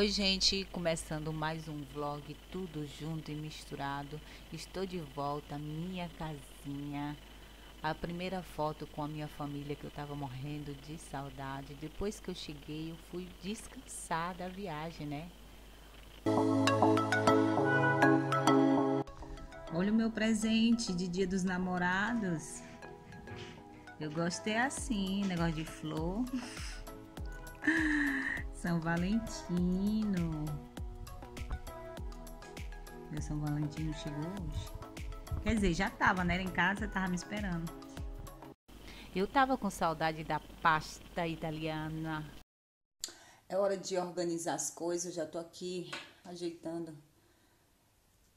Oi gente, começando mais um vlog, tudo junto e misturado. Estou de volta à minha casinha. A primeira foto com a minha família, que eu estava morrendo de saudade. Depois que eu cheguei, eu fui descansar da viagem, né? Olha o meu presente de Dia dos Namorados. Eu gostei assim, negócio de flor. São Valentino. Meu São Valentino chegou hoje. Quer dizer, já tava, né? Era em casa, tava me esperando. Eu tava com saudade da pasta italiana. É hora de organizar as coisas. Eu já tô aqui ajeitando.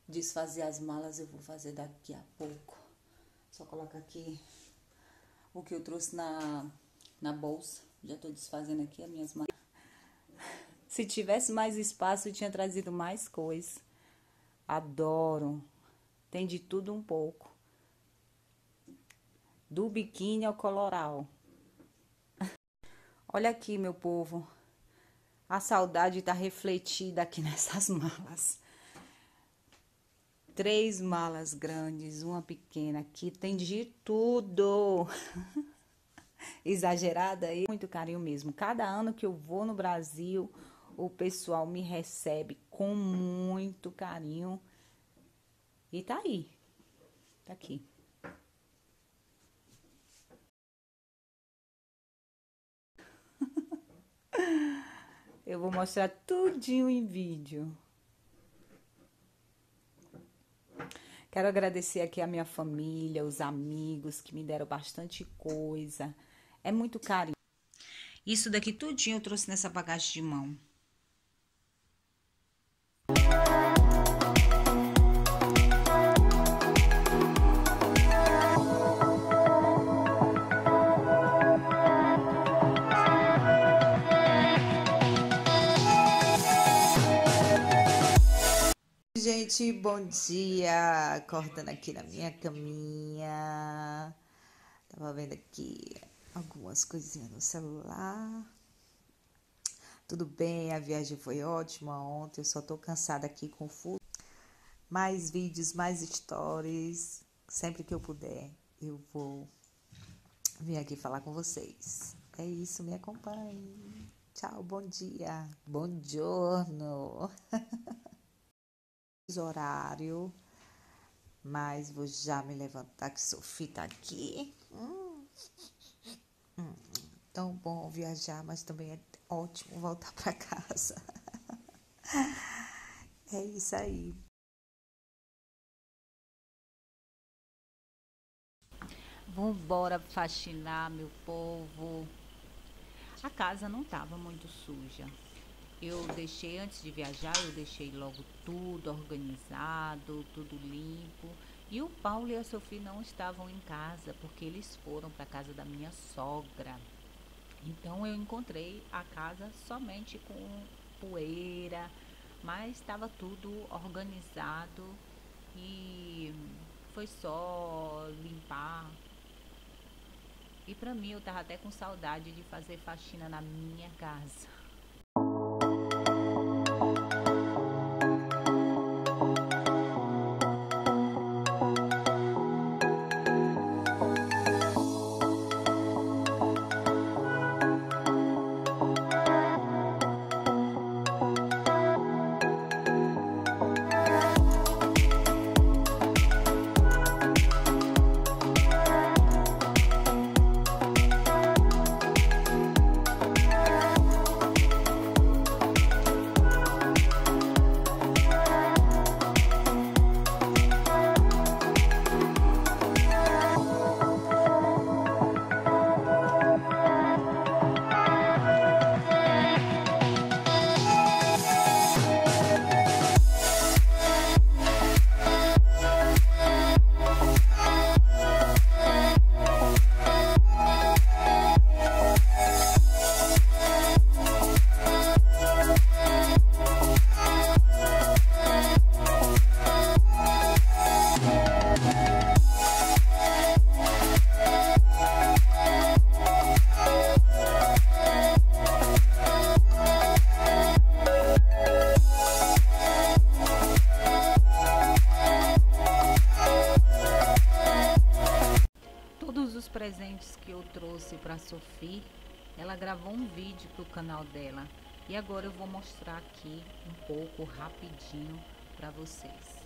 Desfazer as malas eu vou fazer daqui a pouco. Só colocar aqui o que eu trouxe na bolsa. Já tô desfazendo aqui as minhas malas. Se tivesse mais espaço, eu tinha trazido mais coisa. Adoro. Tem de tudo um pouco. Do biquíni ao coloral. Olha aqui, meu povo. A saudade tá refletida aqui nessas malas. 3 malas grandes, uma pequena. Aqui tem de tudo. Exagerada aí. Muito carinho mesmo. Cada ano que eu vou no Brasil, o pessoal me recebe com muito carinho. E tá aí. Tá aqui. Eu vou mostrar tudinho em vídeo. Quero agradecer aqui a minha família, os amigos que me deram bastante coisa. É muito carinho. Isso daqui tudinho eu trouxe nessa bagagem de mão. Gente, bom dia! Acordando aqui na minha caminha. Tava vendo aqui algumas coisinhas no celular. Tudo bem, a viagem foi ótima ontem. Eu só tô cansada aqui com o mais vídeos, mais stories. Sempre que eu puder, eu vou vir aqui falar com vocês. É isso, me acompanhe. Tchau, bom dia. Bom giorno. Horário, mas vou já me levantar que Sophie tá aqui. Tão bom viajar, mas também é ótimo voltar para casa. É isso aí. Vamos embora faxinar, meu povo. A casa não tava muito suja. Eu deixei, antes de viajar, eu deixei logo tudo organizado, tudo limpo. E o Paulo e a Sophie não estavam em casa, porque eles foram para a casa da minha sogra. Então, eu encontrei a casa somente com poeira, mas estava tudo organizado e foi só limpar. E para mim, eu estava até com saudade de fazer faxina na minha casa. para a Sophie, ela gravou um vídeo para o canal dela e agora eu vou mostrar aqui um pouco rapidinho para vocês.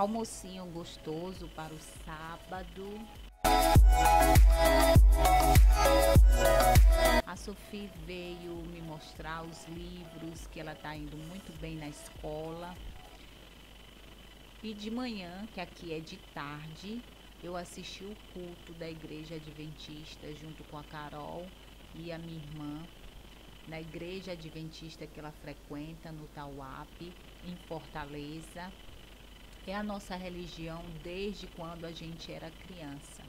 almocinho gostoso para o sábado. A Sophie veio me mostrar os livros, que ela está indo muito bem na escola. E de manhã, que aqui é de tarde, eu assisti o culto da Igreja Adventista junto com a Carol e a minha irmã, na Igreja Adventista que ela frequenta no Tauape, em Fortaleza. É a nossa religião desde quando a gente era criança.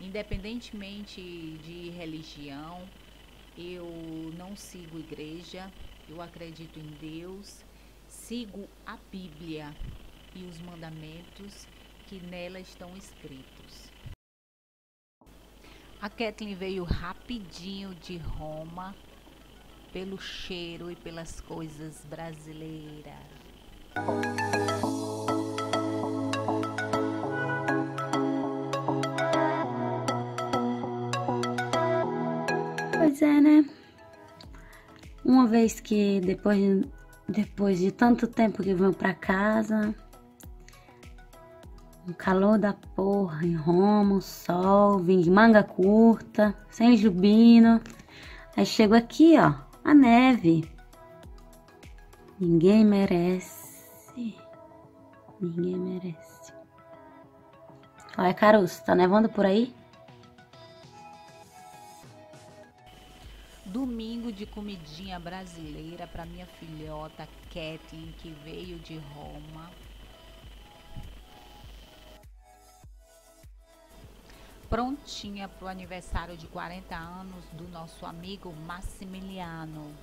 Independentemente de religião, eu não sigo igreja, eu acredito em Deus, sigo a Bíblia e os mandamentos que nela estão escritos. A Kathleen veio rapidinho de Roma, pelo cheiro e pelas coisas brasileiras. Pois é, né? Uma vez que depois de tanto tempo que eu venho pra casa, o calor da porra em Roma, o sol, vim de manga curta, sem jubino. Aí chego aqui, ó, a neve. Ninguém merece. Ninguém merece. Olha, Caruso, tá nevando por aí? Domingo de comidinha brasileira para minha filhota Kathleen, que veio de Roma. Prontinha pro aniversário de 40 anos do nosso amigo Massimiliano.